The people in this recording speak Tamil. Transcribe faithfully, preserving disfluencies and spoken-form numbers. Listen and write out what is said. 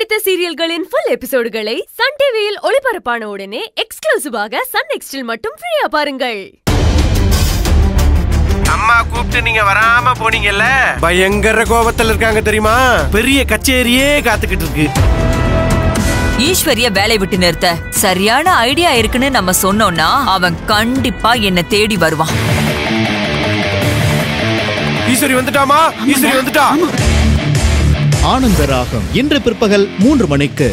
பிடித்த சீரியல்களின் full எபிசோடுகளை Sun T V-யில் ஒளிபரப்பான உடனே எக்ஸ்க்ளூசிவாக Sun Next-இல் மட்டும் ஃப்ரீயா பாருங்கள். அம்மா கூப்பிட்டு நீங்க வராம போனீங்கல்ல பயங்கர கோபத்துல இருக்காங்க தெரியுமா பெரிய கச்சேரியே காத்துக்கிட்டு இருக்கு ஈஸ்வரிய வேலை விட்டு நிறுத்த சரியான ஐடியா இருக்குன்னு நம்ம சொன்னோம்னா அவன் கண்டிப்பா என்ன தேடி வருவான் ஈஸ்வரி வந்துட்டாமா ஈஸ்வரி வந்துட்டா ஆனந்த ராகம் இன்று பிற்பகல் மூன்று மணிக்கு